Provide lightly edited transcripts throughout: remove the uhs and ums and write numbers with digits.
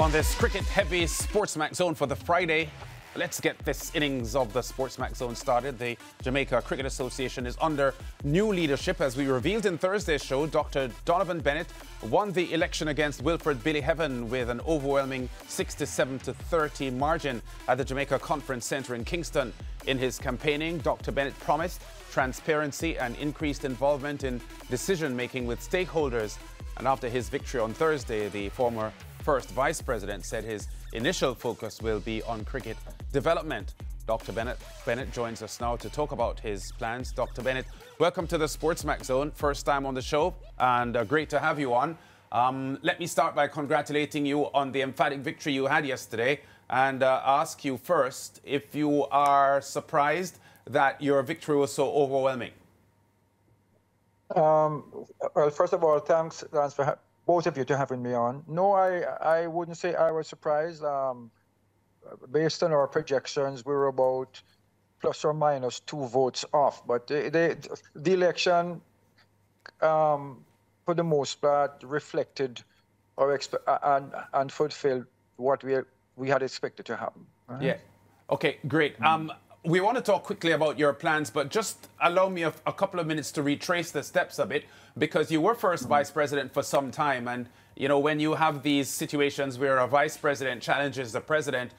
On this cricket-heavy Sportsmack Zone for the Friday, let's get this innings of the Sportsmack Zone started. The Jamaica Cricket Association is under new leadership. As we revealed in Thursday's show, Dr. Donovan Bennett won the election against Wilfred Billy Heaven with an overwhelming 67-30 margin at the Jamaica Conference Center in Kingston. In his campaigning, Dr. Bennett promised transparency and increased involvement in decision-making with stakeholders. And after his victory on Thursday, the former First Vice President said his initial focus will be on cricket development. Dr. Bennett joins us now to talk about his plans. Dr. Bennett, welcome to the Sportsmack Zone. First time on the show, and great to have you on. Let me start by congratulating you on the emphatic victory you had yesterday, and ask you first if you are surprised that your victory was so overwhelming. Well, first of all, thanks, Lance, for both of you to having me on. No, I wouldn't say I was surprised. Based on our projections, we were about plus or minus 2 votes off. But the election, for the most part, reflected or and fulfilled what we had expected to happen. Right? Yeah. Okay, great. We want to talk quickly about your plans, but just allow me a couple of minutes to retrace the steps a bit, because you were first vice president for some time, and you know, when you have these situations where a vice president challenges the president,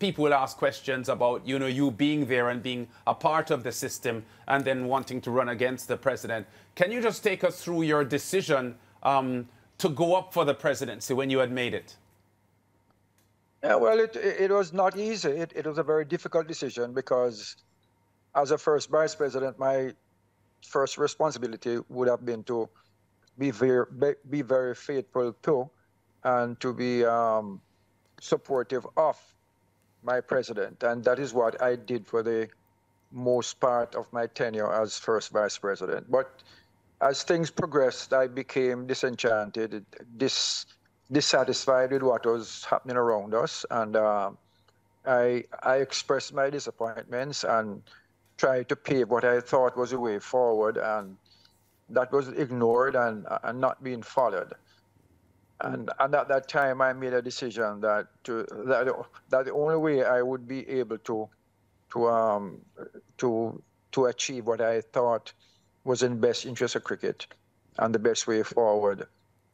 people will ask questions about, you know, you being there and being a part of the system and then wanting to run against the president. Can you just take us through your decision to go up for the presidency when you had made it? Yeah, well, it was not easy. It was a very difficult decision, because as a first vice president, my first responsibility would have been to be very faithful to and to be supportive of my president. And that is what I did for the most part of my tenure as first vice president. But as things progressed, I became disenchanted, dissatisfied with what was happening around us, and I expressed my disappointments and tried to pave what I thought was a way forward, and that was ignored and not being followed. And at that time, I made a decision that that the only way I would be able to achieve what I thought was in best interest of cricket and the best way forward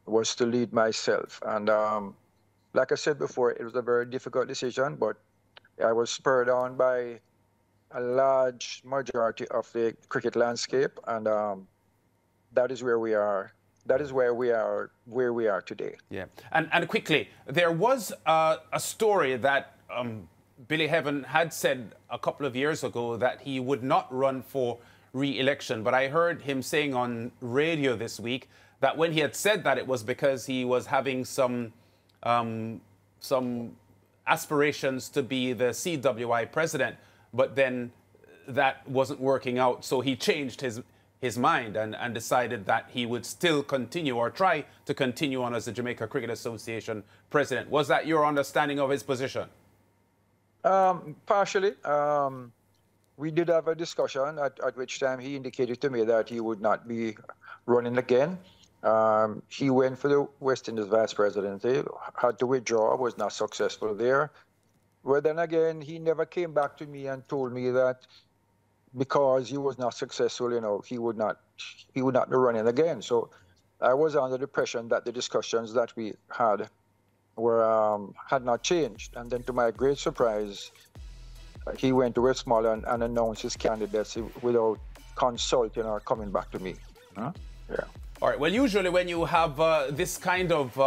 was to lead myself. And like I said before, it was a very difficult decision, but I was spurred on by a large majority of the cricket landscape, and that is where we are. That is where we are today. Yeah, and quickly, there was a story that Billy Heaven had said a couple of years ago that he would not run for re-election, but I heard him saying on radio this week that when he had said that, it was because he was having some aspirations to be the CWI president, but then that wasn't working out. So he changed his mind and decided that he would still continue or try to continue on as the Jamaica Cricket Association president. Was that your understanding of his position? Partially. We did have a discussion, at which time he indicated to me that he would not be running again. He went for the West Indies vice presidency, had to withdraw, was not successful there. Well, then again, he never came back to me and told me that because he was not successful, you know, he would not be running again. So I was under the impression that the discussions that we had were had not changed. And then, to my great surprise, he went to Westmoreland and announced his candidacy without consulting or coming back to me. Huh? Yeah. All right. Well, usually when you have this kind of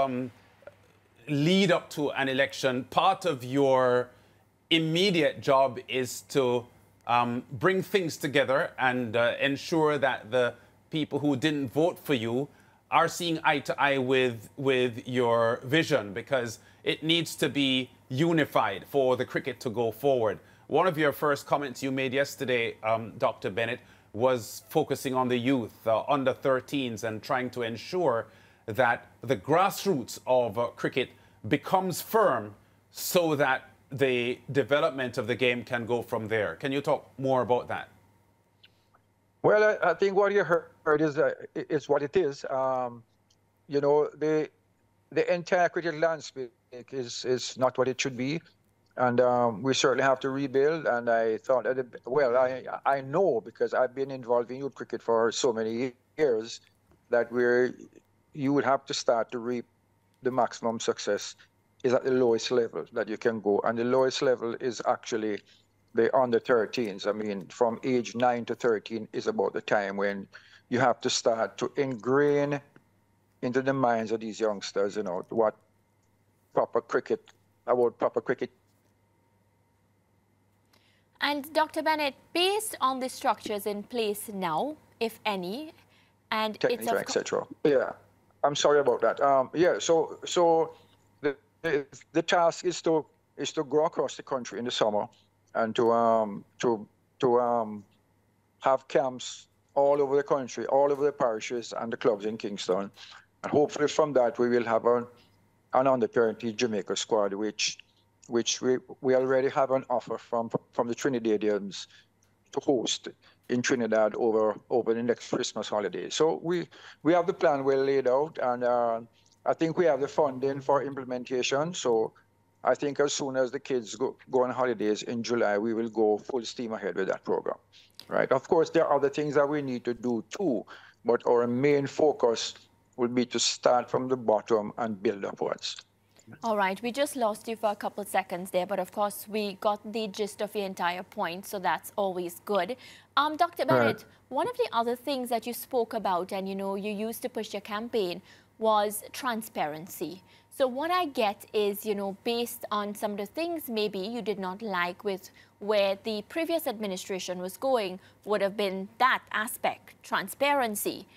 lead up to an election, part of your immediate job is to bring things together and ensure that the people who didn't vote for you are seeing eye to eye with your vision, because it needs to be unified for the cricket to go forward. One of your first comments you made yesterday, Dr. Bennett, was focusing on the youth, under 13s, and trying to ensure that the grassroots of cricket becomes firm so that the development of the game can go from there. Can you talk more about that? Well, I think what you heard is it's what it is. You know, the the entire cricket landscape is not what it should be, and we certainly have to rebuild. And I thought that it, well, I know, because I've been involved in youth cricket for so many years, that you would have to start to reap the maximum success is at the lowest level that you can go, and the lowest level is actually the under 13s. I mean, from age 9 to 13 is about the time when you have to start to ingrain into the minds of these youngsters, you know, what proper cricket, about proper cricket. And Dr. Bennett, based on the structures in place now, if any, and techniques, etc. Yeah, I'm sorry about that. Yeah, so the task is to go across the country in the summer and to have camps all over the country, all over the parishes and the clubs in Kingston. And hopefully from that, we will have an under-20 Jamaica squad, which we already have an offer from the Trinidadians to host in Trinidad over the next Christmas holiday. So we have the plan well laid out, and I think we have the funding for implementation. So I think as soon as the kids go on holidays in July, we will go full steam ahead with that program. Right. Of course, there are other things that we need to do too, but our main focus will be to start from the bottom and build upwards. All right. We just lost you for a couple seconds there, but of course, we got the gist of your entire point, so that's always good. Dr. Bennett, one of the other things that you spoke about and, you know, you used to push your campaign was transparency. So what I get is, you know, based on some of the things maybe you did not like with where the previous administration was going, would have been that aspect, transparency.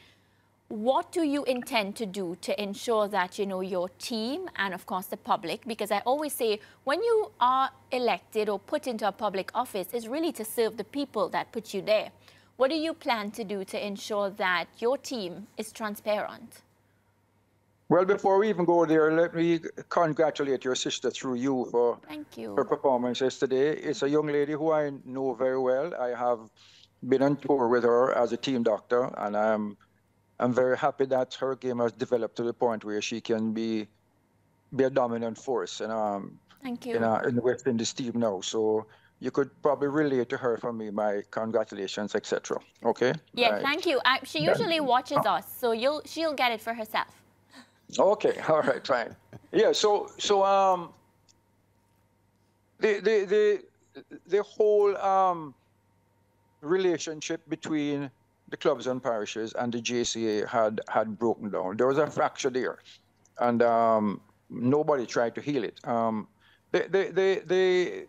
What do you intend to do to ensure that, you know, your team and, of course, the public, because I always say when you are elected or put into a public office, it's really to serve the people that put you there. What do you plan to do to ensure that your team is transparent? Well, before we even go there, let me congratulate your sister through you for her performance yesterday. It's a young lady who I know very well. I have been on tour with her as a team doctor, and I'm very happy that her game has developed to the point where she can be a dominant force in the West Indies team now. So you could probably relate to her from me, my congratulations, etc. Okay? Yeah, right. Thank you. She usually watches us, so she'll get it for herself. Okay, all right, fine. Yeah, so the whole relationship between the clubs and parishes and the JCA had broken down. There was a fracture there, and nobody tried to heal it. The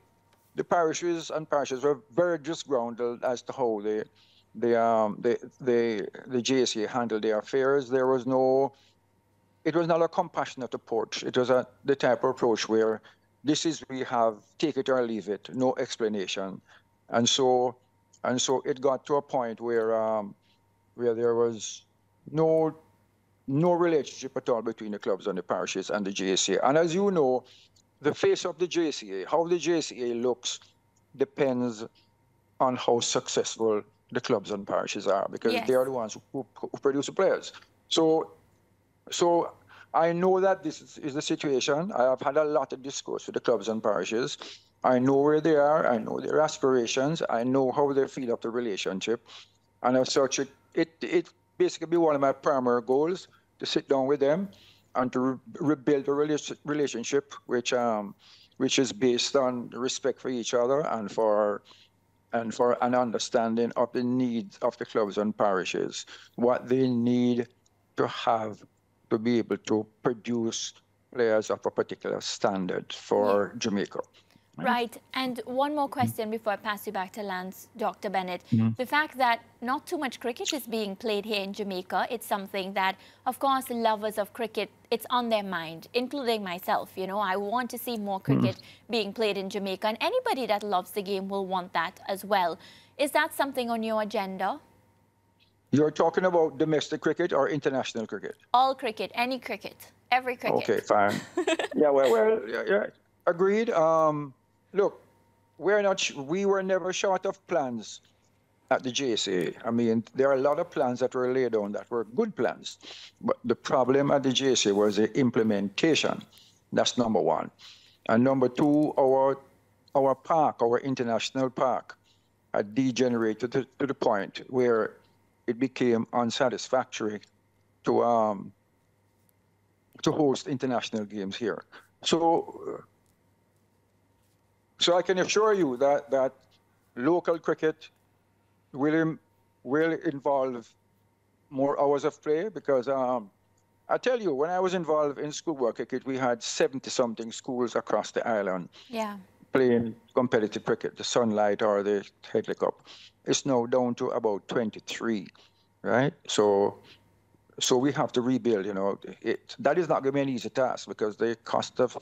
parishes and parishes were very disgruntled as to how the JCA handled their affairs. There was no. It was not a compassionate approach. It was the type of approach where this is we have, take it or leave it, no explanation. And so it got to a point where there was no relationship at all between the clubs and the parishes and the JCA. And as you know, the face of the JCA, how the JCA looks, depends on how successful the clubs and parishes are, because they are the ones who produce the players. So I know that this is the situation. I have had a lot of discourse with the clubs and parishes. I know where they are. I know their aspirations. I know how they feel of the relationship. And as such, it basically be one of my primary goals to sit down with them and to rebuild a relationship which is based on respect for each other and for an understanding of the needs of the clubs and parishes, what they need to have to be able to produce players of a particular standard for Jamaica. Right. And one more question before I pass you back to Lance, Dr. Bennett. The fact that not too much cricket is being played here in Jamaica, it's something that, of course, lovers of cricket, it's on their mind, including myself. You know, I want to see more cricket being played in Jamaica, and anybody that loves the game will want that as well. Is that something on your agenda? You're talking about domestic cricket or international cricket? All cricket, any cricket, every cricket. Okay, fine. Yeah, well, yeah, agreed. Look, we were never short of plans at the JCA. I mean, there are a lot of plans that were laid down that were good plans, but the problem at the JCA was the implementation. That's number one. And number two, our park, our international park, had degenerated to the point where it became unsatisfactory to host international games here. So I can assure you that local cricket will involve more hours of play, because I tell you, when I was involved in schoolwork cricket, we had 70-something schools across the island playing competitive cricket, the Sunlight or the Headley Cup. It's now down to about 23, right? So we have to rebuild, you know. That is not going to be an easy task, because the cost of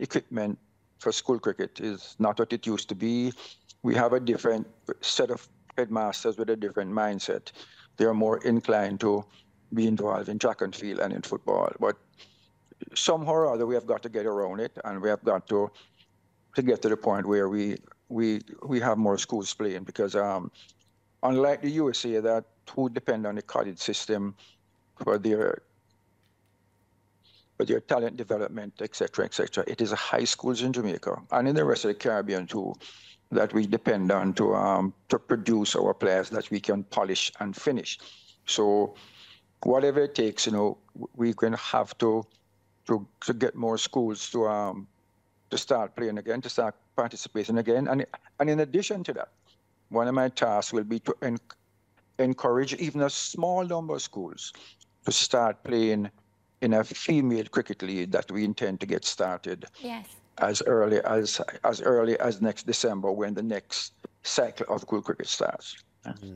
equipment for school cricket is not what it used to be. We have a different set of headmasters with a different mindset. They are more inclined to be involved in track and field and in football. But somehow or other, we have got to get around it, and we have got to get to the point where we have more schools playing, because unlike the USA, that who depend on the college system for their talent development, et cetera, it is high schools in Jamaica and in the rest of the Caribbean too that we depend on to produce our players that we can polish and finish. So whatever it takes, you know, we're going to have to get more schools to start playing again, to start participating again. And in addition to that, one of my tasks will be to encourage even a small number of schools to start playing in a female cricket league that we intend to get started as early as next December, when the next cycle of school cricket starts. Mm-hmm.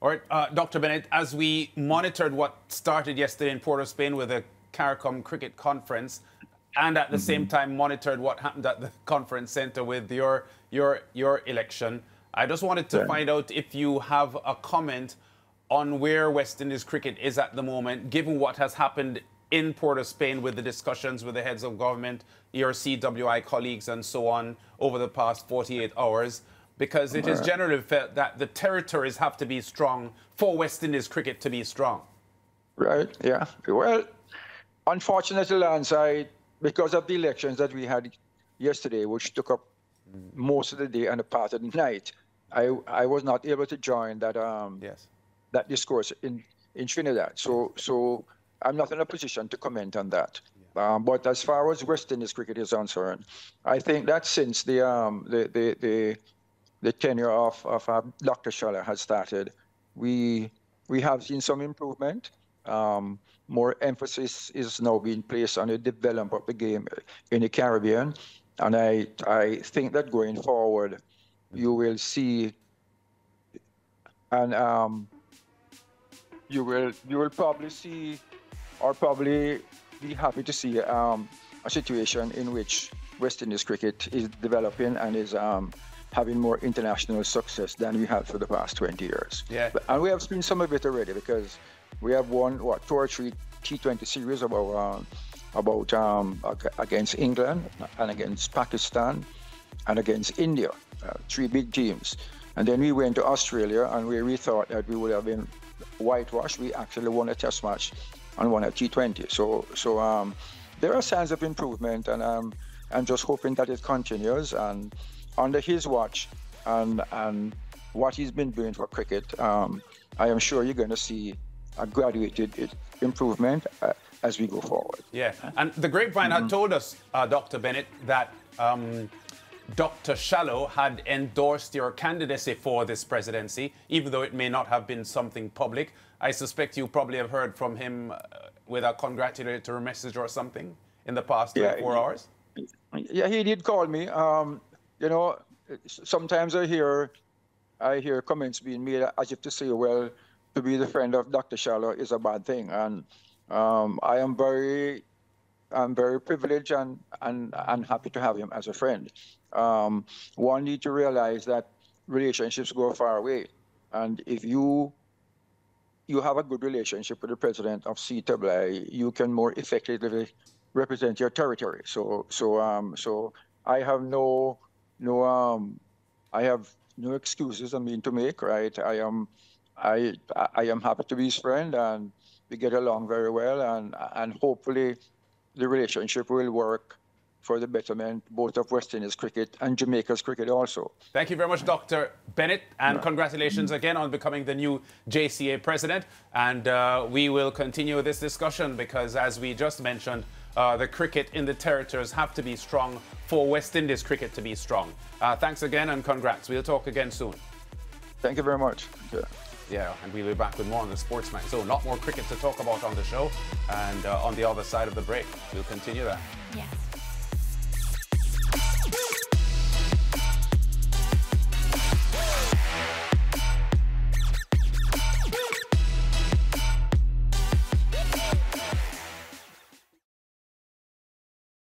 All right, Dr. Bennett, as we monitored what started yesterday in Port of Spain with a CARICOM cricket conference, and at the same time monitored what happened at the conference center with your election, I just wanted to find out if you have a comment on where West Indies cricket is at the moment, given what has happened in Port of Spain with the discussions with the heads of government, ERCWI colleagues and so on over the past 48 hours. Because it is generally felt that the territories have to be strong for West Indies cricket to be strong. Right, yeah. Well, unfortunately, Lance, because of the elections that we had yesterday, which took up most of the day and a part of the night, I was not able to join that that discourse in Trinidad. So I'm not in a position to comment on that. But as far as West Indies cricket is concerned, I think that since the tenure of Dr. Scholler has started, we have seen some improvement. More emphasis is now being placed on the development of the game in the Caribbean. And I think that going forward, you will see, and you will probably see, or probably be happy to see, a situation in which West Indies cricket is developing and is having more international success than we have for the past 20 years. Yeah. And we have seen some of it already, because we have won, what, 2 or 3 T20 series against England and against Pakistan and against India, 3 big teams. And then we went to Australia, and we thought that we would have been whitewashed. We actually won a test match and won a T20. So there are signs of improvement, and I'm just hoping that it continues. And under his watch and what he's been doing for cricket, I am sure you're going to see a graduated improvement as we go forward. Yeah, and the grapevine had told us, Dr. Bennett, that Dr. Scholler had endorsed your candidacy for this presidency, even though it may not have been something public. I suspect you probably have heard from him with a congratulatory message or something in the past 4 hours. Yeah, he did call me. You know, sometimes I hear comments being made as if to say, well, to be the friend of Dr. Scholler is a bad thing. And I'm very privileged and happy to have him as a friend. One need to realize that relationships go far away. And if you have a good relationship with the president of CWI, you can more effectively represent your territory. So I have no I have no excuses, I mean, to make, right? I am happy to be his friend, and we get along very well, and hopefully the relationship will work for the betterment both of West Indies cricket and Jamaica's cricket also. Thank you very much, Dr. Bennett, and congratulations again on becoming the new JCA president. And we will continue this discussion because, as we just mentioned, the cricket in the territories have to be strong for West Indies cricket to be strong. Thanks again and congrats. We'll talk again soon. Thank you very much. Yeah. Yeah, and we'll be back with more on the Sports Night. So a lot more cricket to talk about on the show. And on the other side of the break, we'll continue that. Yes.